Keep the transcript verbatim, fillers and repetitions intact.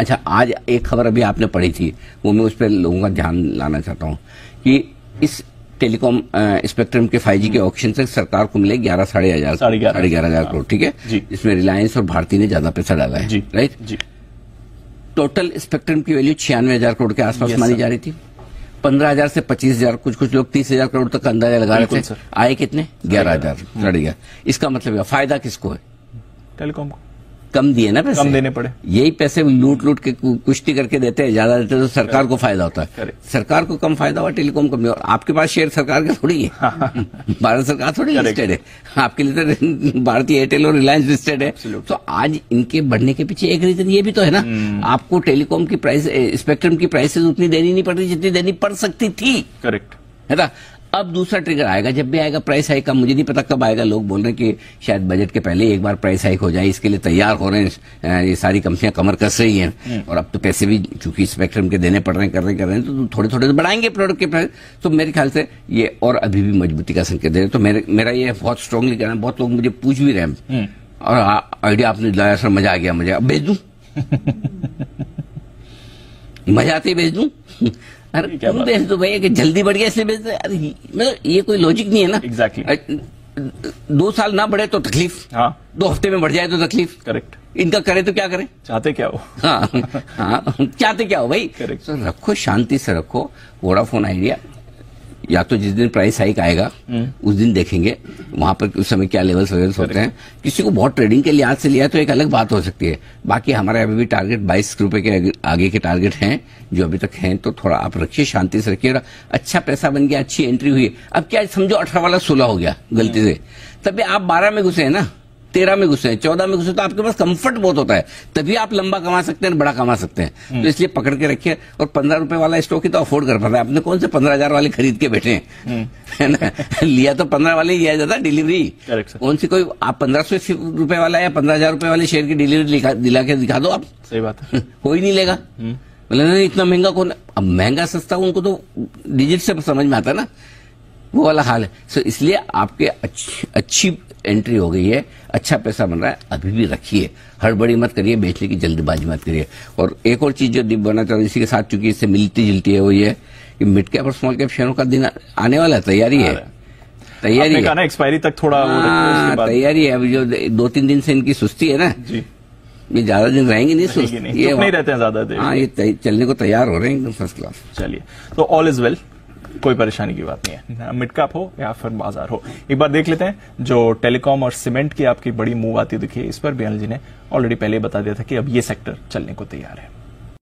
अच्छा, आज एक खबर अभी आपने पढ़ी थी, वो मैं उस पर लोगों का ध्यान लाना चाहता हूँ कि इस टेलीकॉम स्पेक्ट्रम के फाइव जी के ऑक्शन से सरकार को मिले ग्यारह साढ़े हजार साढ़े ग्यारह हजार करोड़, ठीक है, इसमें रिलायंस और भारती ने ज्यादा पैसा डाला है जी, राइट जी। टोटल स्पेक्ट्रम की वैल्यू छियानवे हजार करोड़ के आसपास मानी जा रही थी, पंद्रह हजार से पच्चीस हजार कुछ कुछ लोग तीस हजार करोड़ तक अंदाजा लगा रहे थे, आए कितने ग्यारह हजार साढ़े ग्यारह। इसका मतलब फायदा किसको है? टेलीकॉम को कम दिए ना पैसे, कम देने पड़े, यही पैसे लूट लूट के कुश्ती करके देते हैं, ज्यादा देते हैं तो सरकार को फायदा होता है, सरकार को कम फायदा हुआ, टेलीकॉम कंपनी। और आपके पास शेयर सरकार का थोड़ी है, भारत सरकार थोड़ी लिस्टेड है, आपके लिए तो भारतीय एयरटेल और रिलायंस लिस्टेड है। तो आज इनके बढ़ने के पीछे एक रीजन ये भी तो है ना, आपको टेलीकॉम की प्राइस स्पेक्ट्रम की प्राइसेज उतनी देनी नहीं पड़ रही जितनी देनी पड़ सकती थी, करेक्ट है ना। अब दूसरा ट्रिगर आएगा, जब भी आएगा प्राइस हाइक का, मुझे नहीं पता कब आएगा, लोग बोल रहे हैं कि शायद बजट के पहले एक बार प्राइस हाइक हो जाए, इसके लिए तैयार हो रहे हैं, ये सारी कंपनियां कमर कस रही हैं, और अब तो पैसे भी चूंकि स्पेक्ट्रम के देने पड़ रहे हैं, कर रहे कर रहे हैं, तो थोड़े थोड़े तो बढ़ाएंगे प्रोडक्ट के प्राइस, तो मेरे ख्याल से ये और अभी भी मजबूती का संकेत दे रहे हैं। तो मेरे, मेरा ये बहुत स्ट्रांगली कहना है, बहुत लोग मुझे पूछ भी रहे हैं और आइडिया आपने दिलाया सर मजा आ गया मुझे, अब भेज दूं, मजा आते ही भेज दूं, अरे क्यों भेज दो भैया, कि जल्दी बढ़ गया इसलिए भेज दो, अरे मतलब ये कोई लॉजिक नहीं है ना। Exactly exactly. दो साल ना बढ़े तो तकलीफ, हाँ, दो हफ्ते में बढ़ जाए तो तकलीफ, करेक्ट, इनका करे तो क्या करें, चाहते क्या हो, हाँ हाँ चाहते क्या हो भाई, करेक्ट। तो रखो, शांति से रखो वोडाफोन आइडिया, या तो जिस दिन प्राइस हाइक आएगा उस दिन देखेंगे वहां पर उस समय क्या लेवल्स वगैरह होते हैं, किसी को बहुत ट्रेडिंग के लिहाज से लिया तो एक अलग बात हो सकती है। बाकी हमारे अभी भी टारगेट बाईस रुपए के आगे के टारगेट हैं जो अभी तक हैं, तो थोड़ा आप रखिए, शांति से रखिए, अच्छा पैसा बन गया, अच्छी एंट्री हुई, अब क्या समझो अठारह वाला सोलह हो गया गलती से, तभी आप बारह में घुसे हैं ना, तेरह में घुसे हैं, चौदह में घुसे, तो आपके पास कंफर्ट बहुत होता है, तभी आप लंबा कमा सकते हैं, बड़ा कमा सकते हैं, तो इसलिए पकड़ के रखिए। और पंद्रह रुपए वाला स्टॉक ही तो अफोर्ड कर पाता है, आपने कौन से पंद्रह हजार वाले खरीद के बैठे हैं, है ना, लिया तो पंद्रह वाले लिया जाता है डिलीवरी, कौन सी कोई आप पंद्रह सौ रुपए वाला या पंद्रह हजार रुपए वाले शेयर की डिलीवरी दिला के दिखा दो आप, सही बात है, कोई नहीं लेगा, मतलब इतना महंगा कौन, अब महंगा सस्ता उनको तो डिजिट से समझ में आता है ना, वो वाला हाल है। सो इसलिए आपके अच्छी एंट्री हो गई है, अच्छा पैसा बन रहा है, अभी भी रखिए, हड़बड़ी मत करिए, बेचने की जल्दबाजी मत करिए। और एक और चीज जो डिप बना चाहता हूँ इसी के साथ, चूंकि इससे मिलती जुलती है, वो ये कि मिड कैप और स्मॉल कैप शेयरों का दिन आने वाला है, तैयारी है, तैयारी है, एक्सपायरी तक थोड़ा तैयारी है, अभी जो दो तीन दिन से इनकी सुस्ती है ना, ये ज्यादा दिन रहेंगे नहीं, सुस्त ये नहीं रहते हैं ज्यादा दिन, हाँ ये चलने को तैयार हो रहे हैं एकदम फर्स्ट क्लास। चलिए, तो ऑल इज वेल, कोई परेशानी की बात नहीं है, मिड कैप हो या फिर बाजार हो। एक बार देख लेते हैं जो टेलीकॉम और सीमेंट की आपकी बड़ी मूव आती दिखी, इस पर बयाल जी ने ऑलरेडी पहले बता दिया था कि अब ये सेक्टर चलने को तैयार है।